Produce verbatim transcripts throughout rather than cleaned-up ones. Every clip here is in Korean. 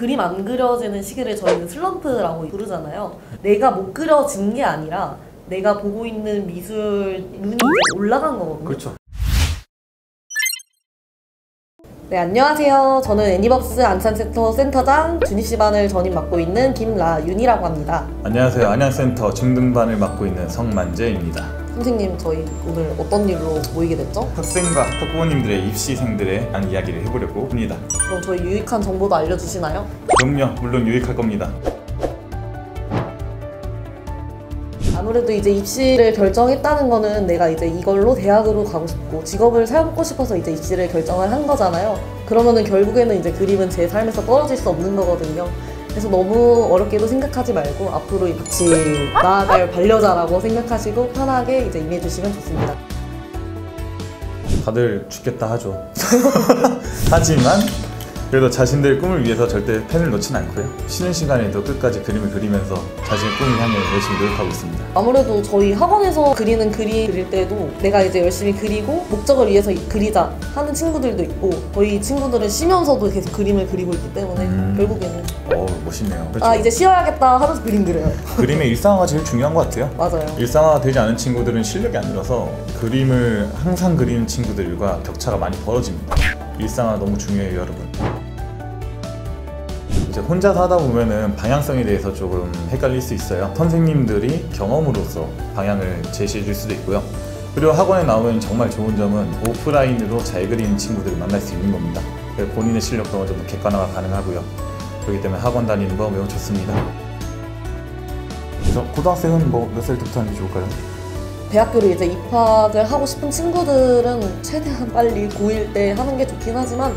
그림 안 그려지는 시기를 저희는 슬럼프라고 부르잖아요. 내가 못 그려진 게 아니라 내가 보고 있는 미술 눈이 올라간 거거든요. 그렇죠. 네, 안녕하세요. 저는 애니벅스 안산센터 센터장 준희씨반을 전임 맡고 있는 김라윤이라고 합니다. 안녕하세요. 안양센터 중등반을 맡고 있는 성만재입니다. 선생님, 저희 오늘 어떤 일로 모이게 됐죠? 학생과 학부모님들의 입시생들의 한 이야기를 해보려고 합니다. 그럼 저희 유익한 정보도 알려주시나요? 그럼요. 물론 유익할 겁니다. 아무래도 이제 입시를 결정했다는 거는 내가 이제 이걸로 대학으로 가고 싶고 직업을 살고 싶어서 이제 입시를 결정을 한 거잖아요. 그러면은 결국에는 이제 그림은 제 삶에서 떨어질 수 없는 거거든요. 그래서 너무 어렵게도 생각하지 말고 앞으로 같이 나아갈 반려자라고 생각하시고 편하게 이제 임해주시면 좋습니다. 다들 죽겠다 하죠. 하지만 그래도 자신들의 꿈을 위해서 절대 펜을 놓진 않고요. 쉬는 시간에도 끝까지 그림을 그리면서 자신의 꿈을 향해 열심히 노력하고 있습니다. 아무래도 저희 학원에서 그리는 그림 그릴 때도 내가 이제 열심히 그리고 목적을 위해서 그리자 하는 친구들도 있고, 저희 친구들은 쉬면서도 계속 그림을 그리고 있기 때문에 음... 결국에는 어 멋있네요. 그렇죠? 아 이제 쉬어야겠다 하면서 그림 그려요. 그림의 일상화가 제일 중요한 것 같아요. 맞아요. 일상화 되지 않은 친구들은 실력이 안 늘어서 그림을 항상 그리는 친구들과 격차가 많이 벌어집니다. 일상화 너무 중요해요, 여러분. 이제 혼자서 하다 보면은 방향성에 대해서 조금 헷갈릴 수 있어요. 선생님들이 경험으로써 방향을 제시해 줄 수도 있고요. 그리고 학원에 나오면 정말 좋은 점은 오프라인으로 잘 그리는 친구들을 만날 수 있는 겁니다. 본인의 실력도 어느 정도 객관화가 가능하고요. 그렇기 때문에 학원 다니는 거 매우 좋습니다. 그래서 고등학생은 뭐 몇 살 때부터 하는 게 좋을까요? 대학교를 이제 입학을 하고 싶은 친구들은 최대한 빨리 고일 때 하는 게 좋긴 하지만,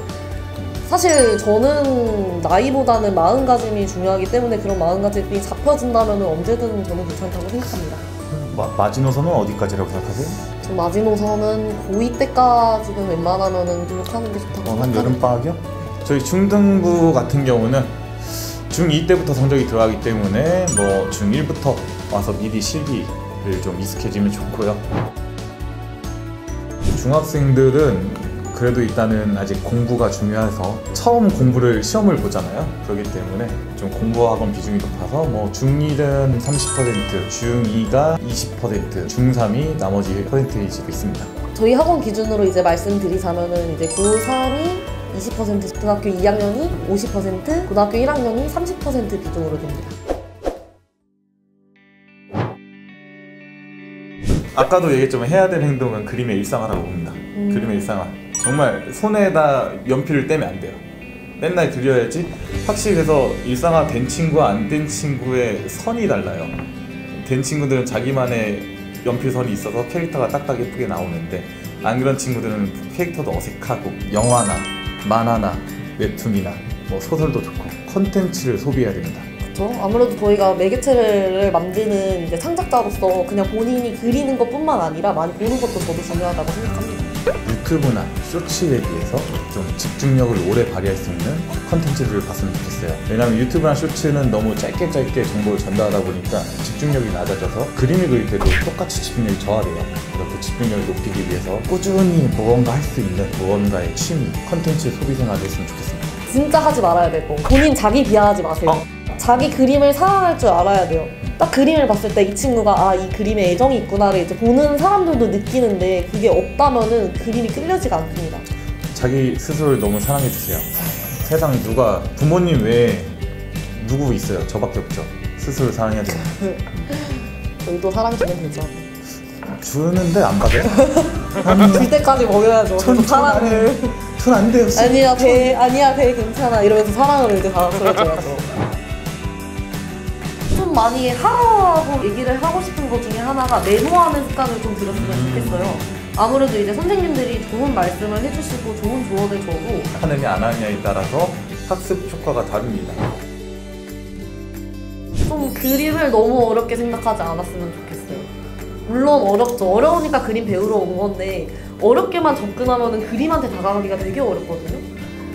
사실 저는 나이보다는 마음가짐이 중요하기 때문에 그런 마음가짐이 잡혀진다면 언제든 저는 괜찮다고 생각합니다. 마, 마지노선은 어디까지라고 생각하세요? 전 마지노선은 고이 때까지는 웬만하면 노력하는 게 좋다고 어, 생각합니다. 한 여름방학이요? 저희 중등부 같은 경우는 중이 때부터 성적이 들어가기 때문에 뭐 중일부터 와서 미리 실기를 좀 익숙해지면 좋고요. 중학생들은 그래도 일단은 아직 공부가 중요해서 처음 공부를 시험을 보잖아요. 그렇기 때문에 좀 공부학원 비중이 높아서 뭐 중일은 삼십 퍼센트, 중이가 이십 퍼센트, 중삼이 나머지 퍼센테이지도 있습니다. 저희 학원 기준으로 이제 말씀드리자면은 이제 고삼이 이십 퍼센트, 고등학교 이 학년이 오십 퍼센트, 고등학교 일 학년이 삼십 퍼센트 비중으로 됩니다. 아까도 얘기했지만 해야 될 행동은 그림의 일상화라고 봅니다. 음... 그림의 일상화. 정말 손에다 연필을 떼면 안 돼요. 맨날 그려야지. 확실히 그래서 일상화 된 친구와 안 된 친구의 선이 달라요. 된 친구들은 자기만의 연필선이 있어서 캐릭터가 딱딱 예쁘게 나오는데, 안 그런 친구들은 캐릭터도 어색하고 영화나 만화나 웹툰이나 뭐 소설도 좋고 콘텐츠를 소비해야 됩니다. 그렇죠? 아무래도 저희가 매개체를 만드는 이제 창작자로서 그냥 본인이 그리는 것뿐만 아니라 많이 보는 것도 저도 중요하다고 생각합니다. 유튜브나 쇼츠에 비해서 좀 집중력을 오래 발휘할 수 있는 컨텐츠들을 봤으면 좋겠어요. 왜냐하면 유튜브나 쇼츠는 너무 짧게 짧게 정보를 전달하다 보니까 집중력이 낮아져서 그림을 그릴 때도 똑같이 집중력이 저하돼요. 그래서 집중력을 높이기 위해서 꾸준히 무언가 할 수 있는 무언가의 취미, 컨텐츠 소비 생활을 했으면 좋겠습니다. 진짜 하지 말아야 될 거. 본인 자기 비하하지 마세요. 어? 자기 그림을 사랑할 줄 알아야 돼요. 딱 그림을 봤을 때 이 친구가 아, 이 그림에 애정이 있구나를 이제 보는 사람들도 느끼는데, 그게 없다면은 그림이 끌려지가 않습니다. 자기 스스로를 너무 사랑해주세요. 세상 누가 부모님 외에 누구 있어요? 저밖에 없죠. 스스로 사랑해야 돼요. 저희도 사랑주면 되죠. 주는데 안 받아요? 줄 때까지 먹여야죠. 전 사랑을. 전 안 돼요. 아니야 배, 아니야 배 괜찮아 이러면서 사랑으로 이제 다 풀어줘야죠. 좀 많이 하라고 얘기를 하고 싶은 것 중에 하나가 메모하는 습관을 좀 들였으면 좋겠어요. 아무래도 이제 선생님들이 좋은 말씀을 해주시고 좋은 조언을 주고 하느냐 안 하느냐에 따라서 학습 효과가 다릅니다. 좀 그림을 너무 어렵게 생각하지 않았으면 좋겠어요. 물론 어렵죠. 어려우니까 그림 배우러 온 건데, 어렵게만 접근하면 그림한테 다가가기가 되게 어렵거든요.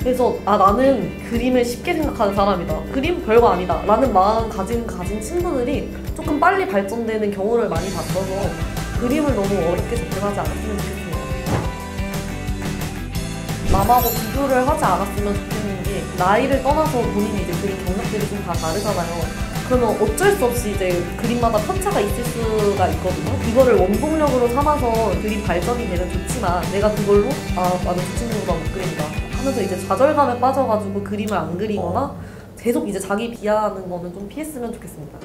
그래서 아, 나는 그림을 쉽게 생각하는 사람이다, 그림 별거 아니다 라는 마음 가진, 가진 친구들이 조금 빨리 발전되는 경우를 많이 봤어서 그림을 너무 어렵게 접근하지 않았으면 좋겠습니다. 남하고 비교를 하지 않았으면 좋겠는 게, 나이를 떠나서 본인이 이제 그린 경력들이 좀 다 다르잖아요. 그러면 어쩔 수 없이 이제 그림마다 편차가 있을 수가 있거든요. 이거를 원동력으로 삼아서 그림 발전이 되면 좋지만, 내가 그걸로 아 나는 그 친구가 못 그린다 하면서 이제 좌절감에 빠져가지고 그림을 안 그리거나 계속 이제 자기 비하하는 거는 좀 피했으면 좋겠습니다.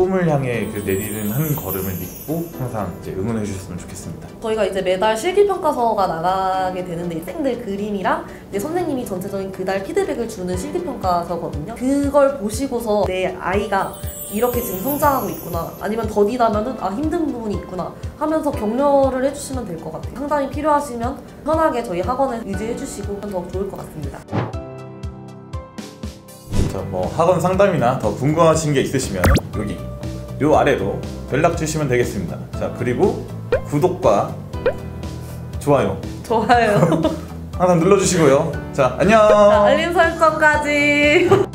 꿈을 향해 그 내리는 한 걸음을 믿고 항상 이제 응원해 주셨으면 좋겠습니다. 저희가 이제 매달 실기평가서가 나가게 되는데, 학생들 그림이랑 이제 선생님이 전체적인 그달 피드백을 주는 실기평가서거든요. 그걸 보시고서 내 아이가 이렇게 지금 성장하고 있구나, 아니면 더디다면은 아 힘든 부분이 있구나 하면서 격려를 해주시면 될 것 같아요. 상담이 필요하시면 편하게 저희 학원에 의지해 주시고 더 좋을 것 같습니다. 자, 뭐 학원 상담이나 더 궁금하신 게 있으시면 여기 요 아래로 연락 주시면 되겠습니다. 자, 그리고 구독과 좋아요 좋아요 항상 눌러주시고요. 자, 안녕. 자, 알림 설정까지.